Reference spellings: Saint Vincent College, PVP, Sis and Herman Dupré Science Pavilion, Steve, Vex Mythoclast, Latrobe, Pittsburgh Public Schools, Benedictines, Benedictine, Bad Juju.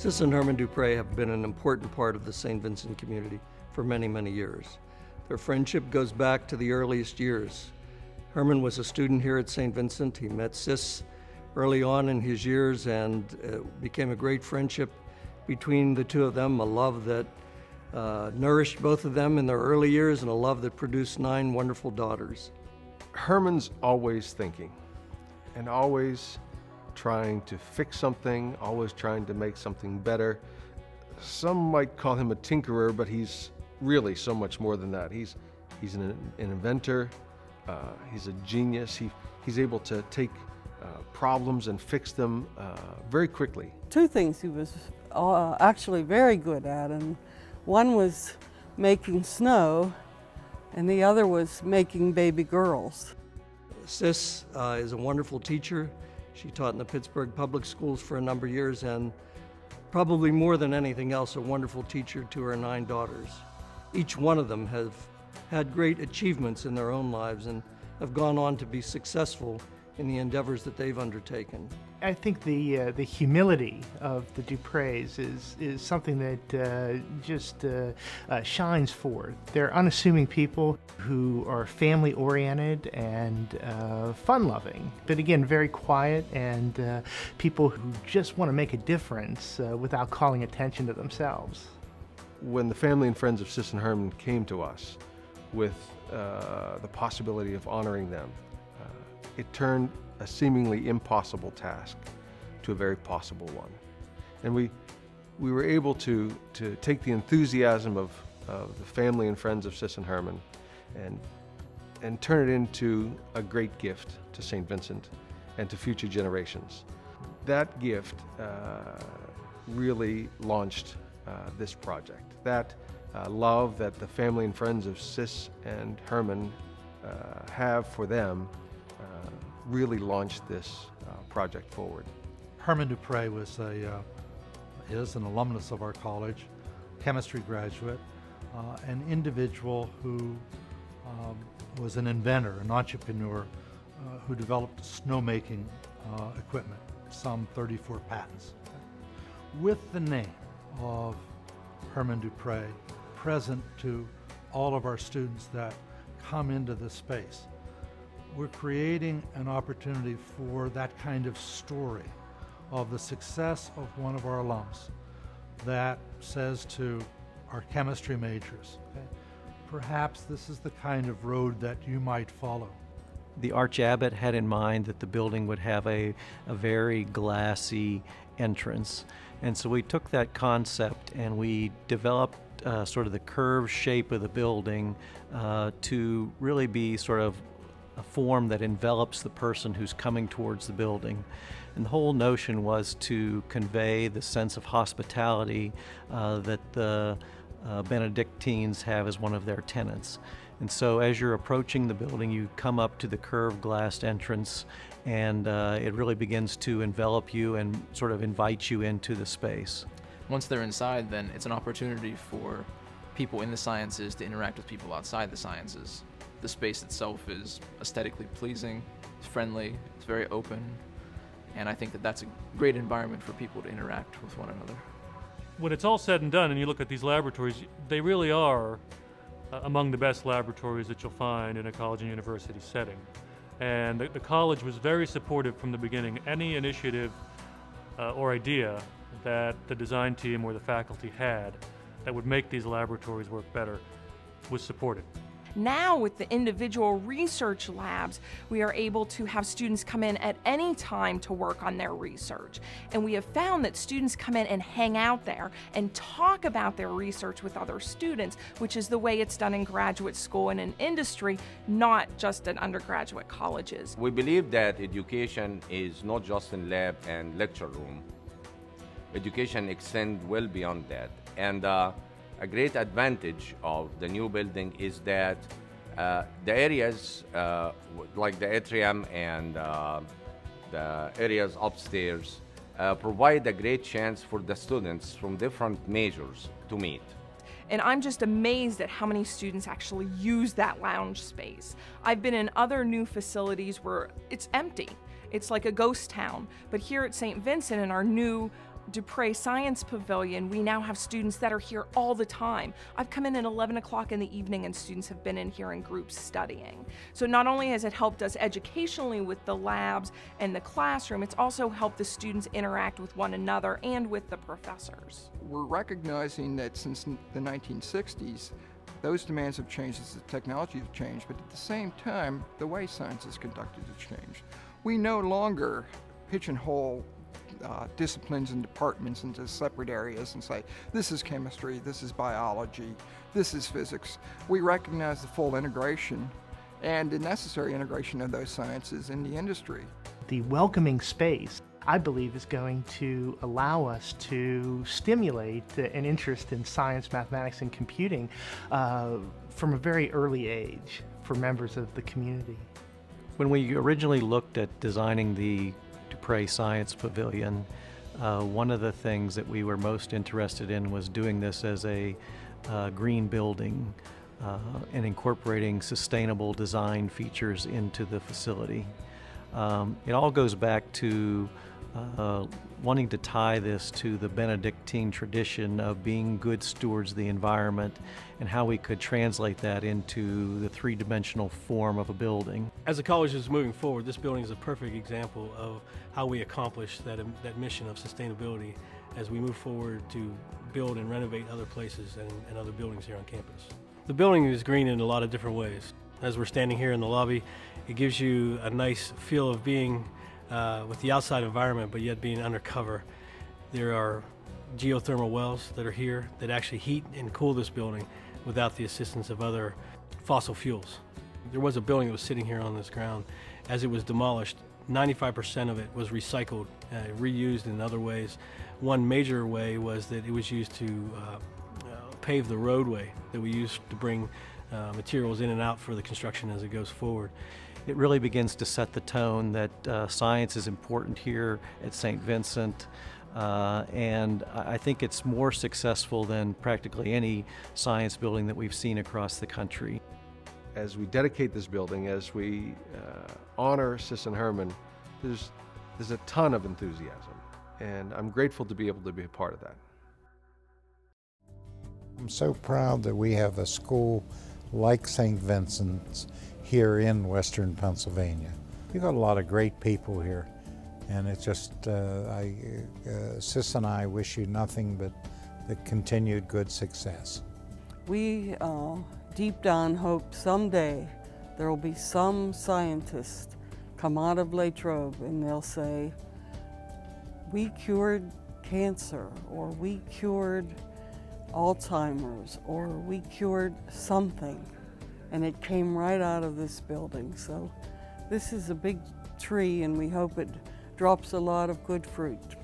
Sis and Herman Dupré have been an important part of the St. Vincent community for many, many years. Their friendship goes back to the earliest years. Herman was a student here at St. Vincent. He met Sis early on in his years, and it became a great friendship between the two of them, a love that nourished both of them in their early years and a love that produced 9 wonderful daughters. Herman's always thinking and always trying to fix something, always trying to make something better. Some might call him a tinkerer, but he's really so much more than that. He's an inventor, he's a genius. He's able to take problems and fix them very quickly. 2 things he was actually very good at, and one was making snow, and the other was making baby girls. Sis is a wonderful teacher. She taught in the Pittsburgh Public Schools for a number of years, and probably more than anything else, a wonderful teacher to her 9 daughters. Each one of them have had great achievements in their own lives and have gone on to be successful in the endeavors that they've undertaken. I think the humility of the Duprés is something that just shines forth. They're unassuming people who are family-oriented and fun-loving, but again, very quiet, and people who just want to make a difference without calling attention to themselves. When the family and friends of Sis and Herman came to us with the possibility of honoring them, it turned a seemingly impossible task to a very possible one. And we were able to take the enthusiasm of the family and friends of Sis and Herman and turn it into a great gift to St. Vincent and to future generations. That gift really launched this project. That love that the family and friends of Sis and Herman have for them really launched this project forward. Herman Dupré was is an alumnus of our college, chemistry graduate, an individual who was an inventor, an entrepreneur, who developed snowmaking equipment, some 34 patents. With the name of Herman Dupré present to all of our students that come into this space, we're creating an opportunity for that kind of story of the success of one of our alums that says to our chemistry majors, okay, perhaps this is the kind of road that you might follow. The Archabbot had in mind that the building would have a very glassy entrance, and so we took that concept and we developed sort of the curved shape of the building to really be sort of a form that envelops the person who's coming towards the building. And the whole notion was to convey the sense of hospitality that the Benedictines have as one of their tenets. And so as you're approaching the building, you come up to the curved glassed entrance, and it really begins to envelop you and sort of invite you into the space. Once they're inside, then it's an opportunity for people in the sciences to interact with people outside the sciences. The space itself is aesthetically pleasing, it's friendly, it's very open, and I think that that's a great environment for people to interact with one another. When it's all said and done and you look at these laboratories, they really are among the best laboratories that you'll find in a college and university setting. And the college was very supportive from the beginning. Any initiative or idea that the design team or the faculty had that would make these laboratories work better was supported. Now with the individual research labs, we are able to have students come in at any time to work on their research. And we have found that students come in and hang out there and talk about their research with other students, which is the way it's done in graduate school and in industry, not just at undergraduate colleges. We believe that education is not just in lab and lecture room. Education extends well beyond that. And a great advantage of the new building is that the areas like the atrium and the areas upstairs provide a great chance for the students from different majors to meet. And I'm just amazed at how many students actually use that lounge space. I've been in other new facilities where it's empty. It's like a ghost town. But here at St. Vincent in our new Dupré Science Pavilion, we now have students that are here all the time. I've come in at 11 o'clock in the evening and students have been in here in groups studying. So not only has it helped us educationally with the labs and the classroom, it's also helped the students interact with one another and with the professors. We're recognizing that since the 1960s, those demands have changed as the technology has changed, but at the same time, the way science is conducted has changed. We no longer pigeonhole disciplines and departments into separate areas and say, this is chemistry, this is biology, this is physics. We recognize the full integration and the necessary integration of those sciences in the industry. The welcoming space, I believe, is going to allow us to stimulate an interest in science, mathematics, and computing from a very early age for members of the community. When we originally looked at designing the Dupré Science Pavilion, one of the things that we were most interested in was doing this as a green building and incorporating sustainable design features into the facility. It all goes back to wanting to tie this to the Benedictine tradition of being good stewards of the environment and how we could translate that into the three-dimensional form of a building. As the college is moving forward, this building is a perfect example of how we accomplish that mission of sustainability as we move forward to build and renovate other places and other buildings here on campus. The building is green in a lot of different ways. As we're standing here in the lobby, it gives you a nice feel of being with the outside environment, but yet being undercover. There are geothermal wells that are here that actually heat and cool this building without the assistance of other fossil fuels. There was a building that was sitting here on this ground. As it was demolished, 95% of it was recycled, reused in other ways. One major way was that it was used to pave the roadway that we used to bring materials in and out for the construction as it goes forward. It really begins to set the tone that science is important here at St. Vincent, and I think it's more successful than practically any science building that we've seen across the country. As we dedicate this building, as we honor Sis and Herman, there's a ton of enthusiasm, and I'm grateful to be able to be a part of that. I'm so proud that we have a school like St. Vincent's here in Western Pennsylvania. We've got a lot of great people here, and it's just, Sis and I wish you nothing but the continued good success. We deep down hope someday there will be some scientist come out of Latrobe and they'll say, we cured cancer, or we cured Alzheimer's, or we cured something, and it came right out of this building. So this is a big tree, and we hope it drops a lot of good fruit.